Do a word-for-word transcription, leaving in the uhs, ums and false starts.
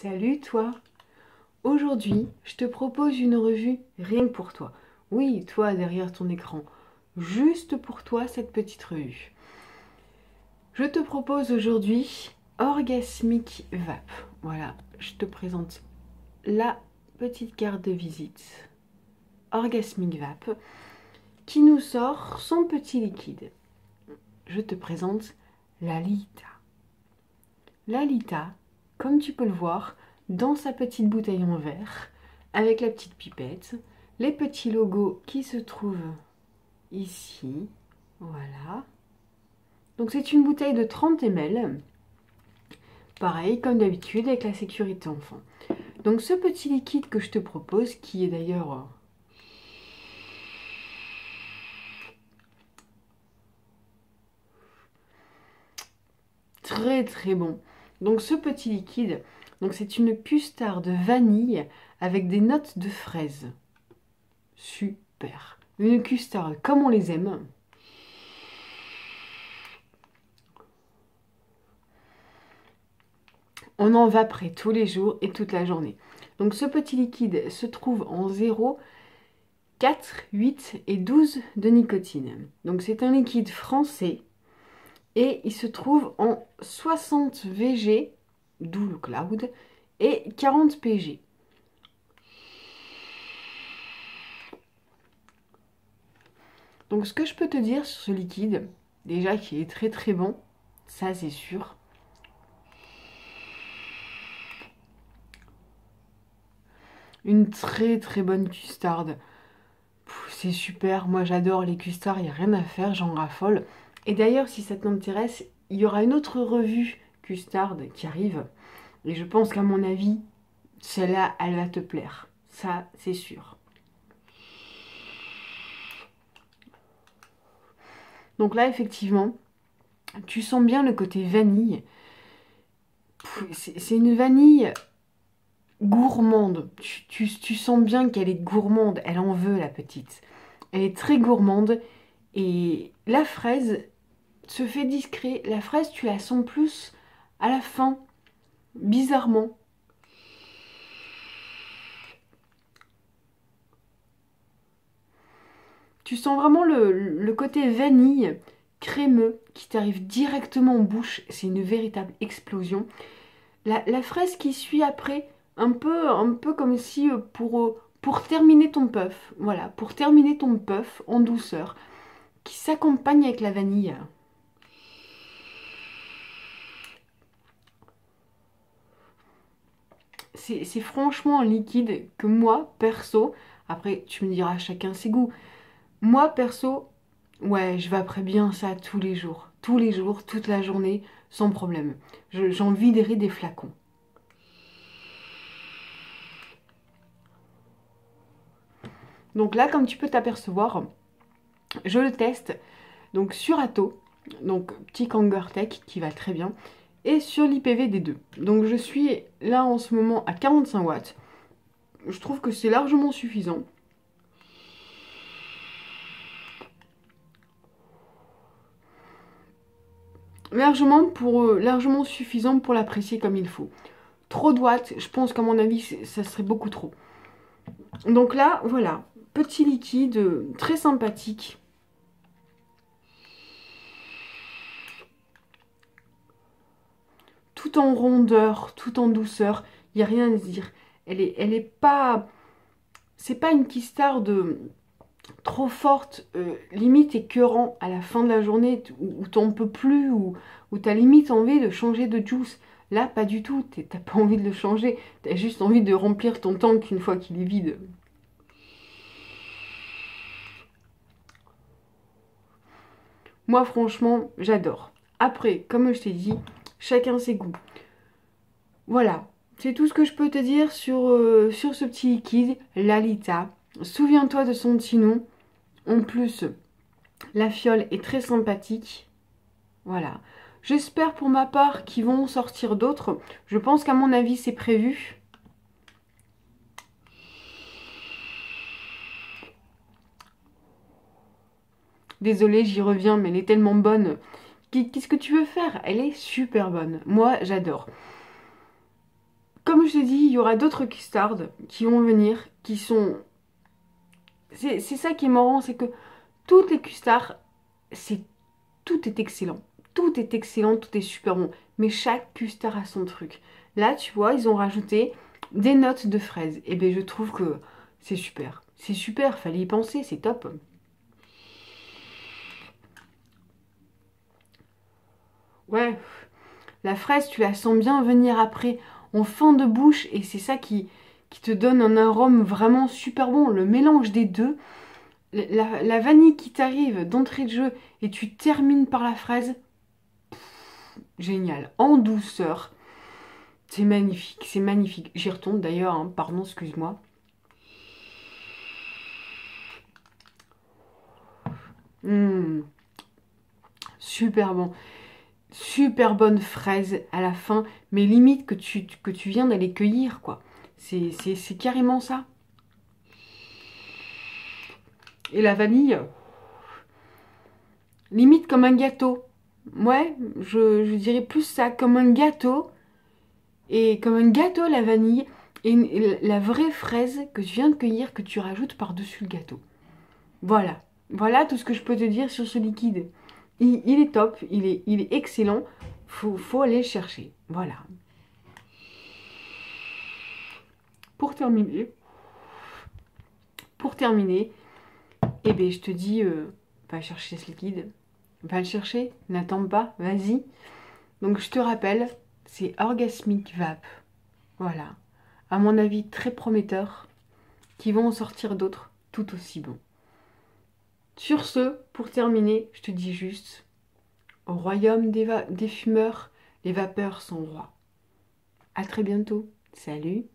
Salut toi! Aujourd'hui, je te propose une revue rien que pour toi. Oui, toi derrière ton écran. Juste pour toi cette petite revue. Je te propose aujourd'hui Orgasmic Vape. Voilà, je te présente la petite carte de visite Orgasmic Vape qui nous sort son petit liquide. Je te présente Lalita. Lalita, comme tu peux le voir, dans sa petite bouteille en verre, avec la petite pipette, les petits logos qui se trouvent ici, voilà. Donc c'est une bouteille de trente millilitres, pareil comme d'habitude avec la sécurité enfant. Donc ce petit liquide que je te propose, qui est d'ailleurs très très bon. Donc ce petit liquide, donc c'est une custarde vanille avec des notes de fraise. Super. Une custarde comme on les aime. On en vaperait tous les jours et toute la journée. Donc ce petit liquide se trouve en zéro, quatre, huit et douze de nicotine. Donc c'est un liquide français. Et il se trouve en soixante V G, d'où le cloud, et quarante P G. Donc ce que je peux te dire sur ce liquide, déjà qui est très très bon, ça c'est sûr. Une très très bonne custarde. C'est super, moi j'adore les custards, il n'y a rien à faire, j'en raffole. Et d'ailleurs, si ça t'intéresse, il y aura une autre revue custard qui arrive. Et je pense qu'à mon avis, celle-là, elle va te plaire. Ça, c'est sûr. Donc là, effectivement, tu sens bien le côté vanille. C'est une vanille gourmande. Tu, tu, tu sens bien qu'elle est gourmande. Elle en veut, la petite. Elle est très gourmande. Et la fraise se fait discret. La fraise, tu la sens plus à la fin, bizarrement. Tu sens vraiment le, le côté vanille crémeux qui t'arrive directement en bouche. C'est une véritable explosion. La, la fraise qui suit après, un peu, un peu comme si pour, pour terminer ton puff. Voilà, pour terminer ton puff en douceur. Qui s'accompagne avec la vanille. C'est franchement un liquide que moi, perso, après tu me diras chacun ses goûts, moi perso, ouais, je vaperais bien ça tous les jours, tous les jours, toute la journée, sans problème. J'en viderai des flacons. Donc là, comme tu peux t'apercevoir, je le teste donc sur Atto, donc petit Kanger Tech qui va très bien, et sur l'I P V des deux. Donc je suis là en ce moment à quarante-cinq watts. Je trouve que c'est largement suffisant. Largement, pour, largement suffisant pour l'apprécier comme il faut. Trop de watts, je pense qu'à mon avis, ça serait beaucoup trop. Donc là, voilà, petit liquide très sympathique. Tout en rondeur, tout en douceur, il n'y a rien à dire. Elle est, elle est pas, c'est pas une custarde trop forte, euh, limite écœurant à la fin de la journée où, où t'en peux plus, où, où t'as limite envie de changer de juice. Là, pas du tout, t'as pas envie de le changer, t'as juste envie de remplir ton tank une fois qu'il est vide. Moi, franchement, j'adore. Après, comme je t'ai dit, chacun ses goûts. Voilà, c'est tout ce que je peux te dire sur, euh, sur ce petit liquide, Lalita. Souviens-toi de son petit nom. En plus, la fiole est très sympathique. Voilà. J'espère pour ma part qu'ils vont sortir d'autres. Je pense qu'à mon avis, c'est prévu. Désolée, j'y reviens, mais elle est tellement bonne. Qu'est-ce que tu veux faire? Elle est super bonne. Moi, j'adore. Comme je te dis, il y aura d'autres kickstarts qui vont venir, qui sont... C'est ça qui est marrant, c'est que toutes les kickstarts, c'est tout est excellent. Tout est excellent, tout est super bon. Mais chaque kickstart a son truc. Là, tu vois, ils ont rajouté des notes de fraises. Et bien, je trouve que c'est super. C'est super, fallait y penser, c'est top. Ouais, la fraise, tu la sens bien venir après en fin de bouche et c'est ça qui, qui te donne un arôme vraiment super bon. Le mélange des deux, la, la vanille qui t'arrive d'entrée de jeu et tu termines par la fraise, pff, génial, en douceur, c'est magnifique, c'est magnifique. J'y retourne d'ailleurs, hein, pardon, excuse-moi. Mmh. Super bon. Super bonne fraise à la fin, mais limite que tu, que tu viens d'aller cueillir, quoi. C'est carrément ça. Et la vanille, limite comme un gâteau. Ouais, je, je dirais plus ça, comme un gâteau. Et comme un gâteau, la vanille, et, et la vraie fraise que tu viens de cueillir, que tu rajoutes par-dessus le gâteau. Voilà. Voilà tout ce que je peux te dire sur ce liquide. Il, il est top, il est, il est excellent, faut, faut aller le chercher, voilà. Pour terminer, pour terminer, eh bien je te dis, euh, va chercher ce liquide, va le chercher, n'attends pas, vas-y. Donc je te rappelle, c'est Orgasmic Vape, voilà. À mon avis, très prometteur, qui vont en sortir d'autres tout aussi bons. Sur ce, pour terminer, je te dis juste, au royaume des, des fumeurs, les vapeurs sont rois. À très bientôt. Salut!